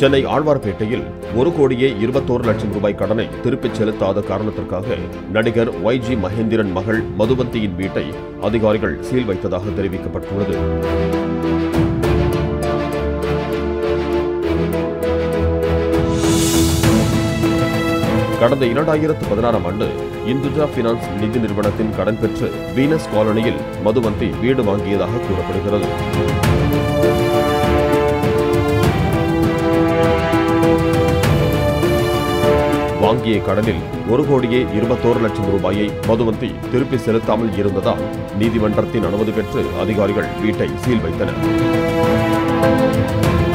சென்னை ஆழ்வார்பேட்டையில் 1,21,00,000 ரூபாய் கடனை திருப்பிச் செலுத்தாத காரணத்திற்காக நடிகர் ஒய்.ஜி. மகேந்திரன் மகள் மதுவந்தியின் வீட்டை அதிகாரிகள் சீல் வைத்ததாக தெரிவிக்கப்பட்டுள்ளது. கடந்த 2016 ஆண்டு இந்துஜா பினான்ஸ் நிதி நிறுவனத்தின் கடன் பெற்று வீனஸ் காலனியில் மதுவந்தி வீடு வாங்கியதாக கூறப்படுகிறது. வாங்கிய கடனில் 1,21,00,000 ரூபாயை மதுவந்தி திருப்பி செலுத்தாமல் இருந்ததால் நீதிமன்றத்தின் அனுமதி பெற்று அதிகாரிகள் வீட்டை சீல் வைத்தனர்.